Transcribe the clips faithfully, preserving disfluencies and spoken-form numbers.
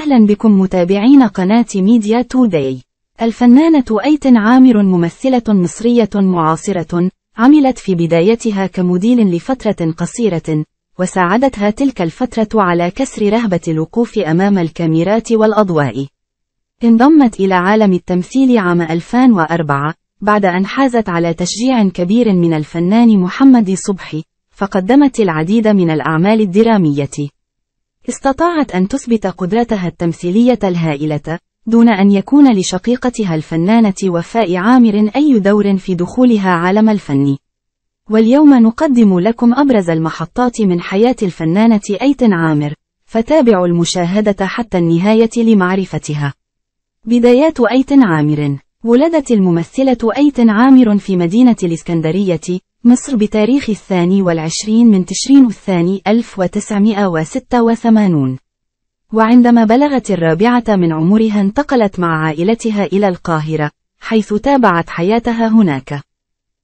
أهلا بكم متابعين قناة ميديا توداي. الفنانة ايتن عامر ممثلة مصرية معاصرة، عملت في بدايتها كموديل لفترة قصيرة، وساعدتها تلك الفترة على كسر رهبة الوقوف أمام الكاميرات والأضواء. انضمت إلى عالم التمثيل عام ألفين وأربعة، بعد أن حازت على تشجيع كبير من الفنان محمد صبحي، فقدمت العديد من الأعمال الدرامية. استطاعت أن تثبت قدرتها التمثيلية الهائلة، دون أن يكون لشقيقتها الفنانة وفاء عامر أي دور في دخولها عالم الفن. واليوم نقدم لكم أبرز المحطات من حياة الفنانة ايتن عامر، فتابعوا المشاهدة حتى النهاية لمعرفتها. بدايات ايتن عامر. ولدت الممثلة ايتن عامر في مدينة الإسكندرية، مصر بتاريخ الثاني والعشرين من تشرين الثاني ألف وتسعمئة وستة وثمانين، وعندما بلغت الرابعة من عمرها انتقلت مع عائلتها إلى القاهرة، حيث تابعت حياتها هناك.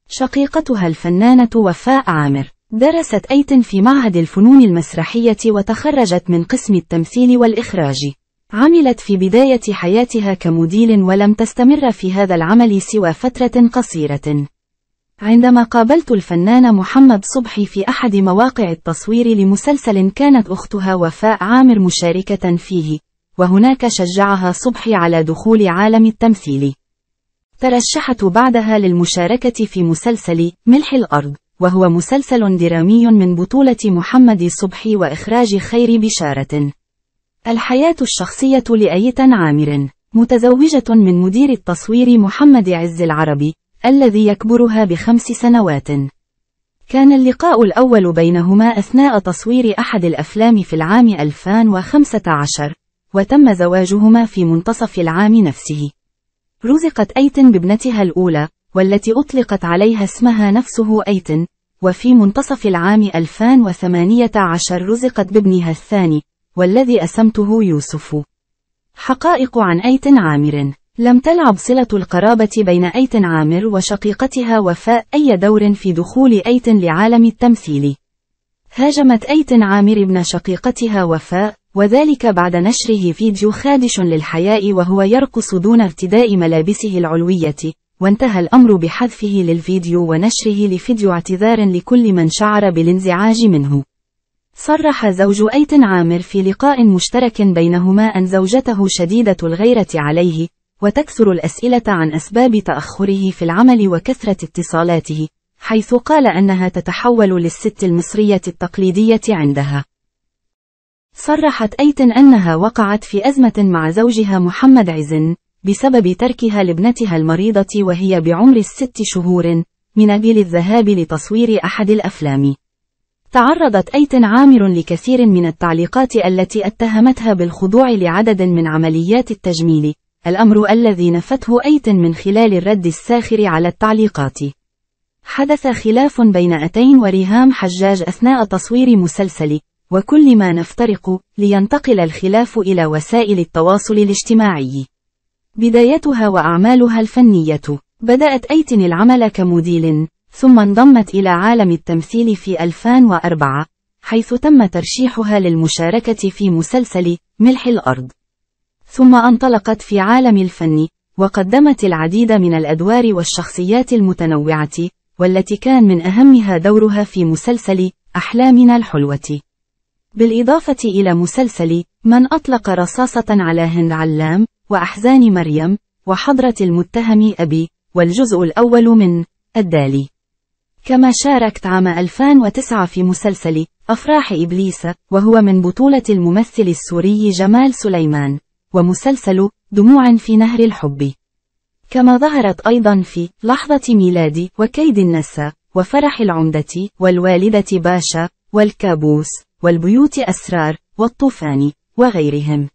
شقيقتها الفنانة وفاء عامر. درست ايتن في معهد الفنون المسرحية وتخرجت من قسم التمثيل والإخراج. عملت في بداية حياتها كموديل ولم تستمر في هذا العمل سوى فترة قصيرة. عندما قابلت الفنان محمد صبحي في أحد مواقع التصوير لمسلسل كانت أختها وفاء عامر مشاركة فيه، وهناك شجعها صبحي على دخول عالم التمثيل. ترشحت بعدها للمشاركة في مسلسل ملح الأرض، وهو مسلسل درامي من بطولة محمد صبحي وإخراج خيري بشارة. الحياة الشخصية لأيتن عامر. متزوجة من مدير التصوير محمد عز العرب، الذي يكبرها بخمس سنوات. كان اللقاء الأول بينهما أثناء تصوير أحد الأفلام في العام ألفين وخمسة عشر، وتم زواجهما في منتصف العام نفسه. رزقت ايتن بابنتها الأولى، والتي أطلقت عليها اسمها نفسه ايتن، وفي منتصف العام ألفين وثمانية عشر رزقت بابنها الثاني، والذي أسمته يوسف. حقائق عن ايتن عامر. لم تلعب صلة القرابة بين ايتن عامر وشقيقتها وفاء أي دور في دخول ايتن لعالم التمثيل. هاجمت ايتن عامر ابن شقيقتها وفاء، وذلك بعد نشره فيديو خادش للحياء وهو يرقص دون ارتداء ملابسه العلوية، وانتهى الأمر بحذفه للفيديو ونشره لفيديو اعتذار لكل من شعر بالانزعاج منه. صرح زوج ايتن عامر في لقاء مشترك بينهما أن زوجته شديدة الغيرة عليه، وتكثر الأسئلة عن أسباب تأخره في العمل وكثرة اتصالاته، حيث قال أنها تتحول للست المصرية التقليدية عندها. صرحت ايتن أنها وقعت في أزمة مع زوجها محمد عز بسبب تركها لابنتها المريضة وهي بعمر الست شهور، من أجل الذهاب لتصوير أحد الأفلام. تعرضت ايتن عامر لكثير من التعليقات التي اتهمتها بالخضوع لعدد من عمليات التجميل، الأمر الذي نفته ايتن من خلال الرد الساخر على التعليقات. حدث خلاف بين أتين وريهام حجاج أثناء تصوير مسلسل وكل ما نفترق، لينتقل الخلاف إلى وسائل التواصل الاجتماعي. بدايتها وأعمالها الفنية. بدأت ايتن العمل كموديل، ثم انضمت إلى عالم التمثيل في ألفين وأربعة، حيث تم ترشيحها للمشاركة في مسلسل ملح الأرض. ثم انطلقت في عالم الفن، وقدمت العديد من الأدوار والشخصيات المتنوعة، والتي كان من أهمها دورها في مسلسل أحلامنا الحلوة. بالإضافة إلى مسلسل من أطلق رصاصة على هند علام، وأحزان مريم، وحضرة المتهم أبي، والجزء الأول من الدالي. كما شاركت عام ألفين وتسعة في مسلسل أفراح إبليس، وهو من بطولة الممثل السوري جمال سليمان، ومسلسل دموع في نهر الحب. كما ظهرت أيضا في لحظة ميلادي، وكيد النساء، وفرح العمدة، والوالدة باشا، والكابوس، والبيوت أسرار، والطوفان، وغيرهم.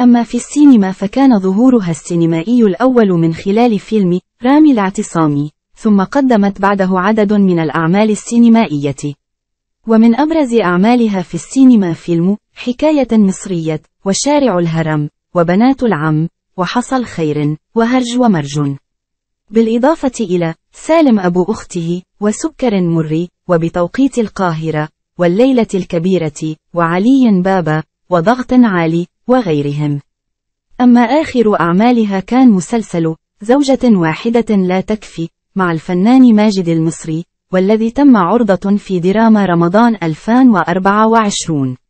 أما في السينما فكان ظهورها السينمائي الأول من خلال فيلم رامي الاعتصامي، ثم قدمت بعده عدد من الأعمال السينمائية. ومن أبرز أعمالها في السينما فيلم حكاية مصرية، وشارع الهرم، وبنات العم، وحصل خير، وهرج ومرج. بالإضافة إلى سالم أبو أخته، وسكر مري، وبتوقيت القاهرة، والليلة الكبيرة، وعلي بابا، وضغط عالي، وغيرهم. أما آخر أعمالها كان مسلسل زوجة واحدة لا تكفي مع الفنان ماجد المصري، والذي تم عرضة في دراما رمضان ألفين وأربعة وعشرين.